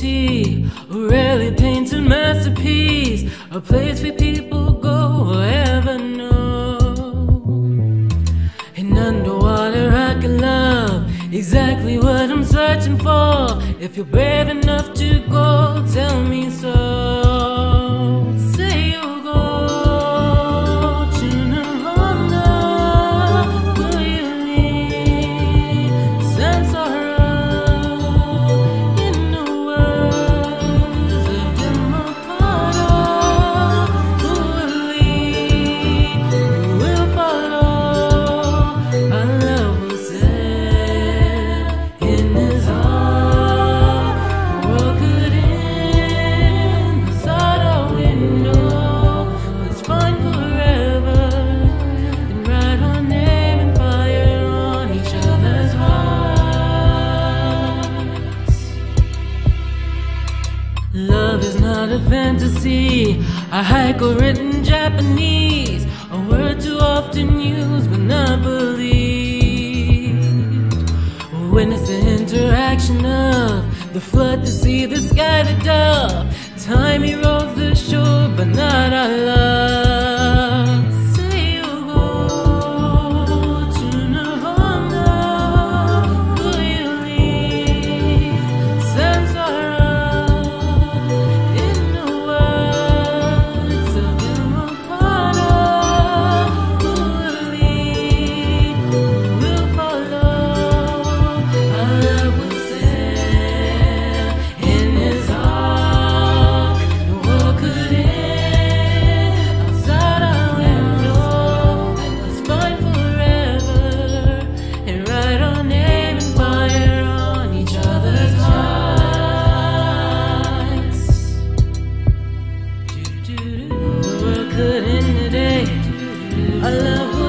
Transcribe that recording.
beauty, a rarely painted masterpiece, a place where people go or ever know. In underwater I can love, exactly what I'm searching for. If you're brave enough to go, tell me so. Say you'll go to Nirvana, will you leave sense of love is not a fantasy, a haiku written in Japanese, a word too often used but not believed. Witness the interaction of the flood to see the sky, the dove, time erodes the shore but not our love. Couldn't today, I love.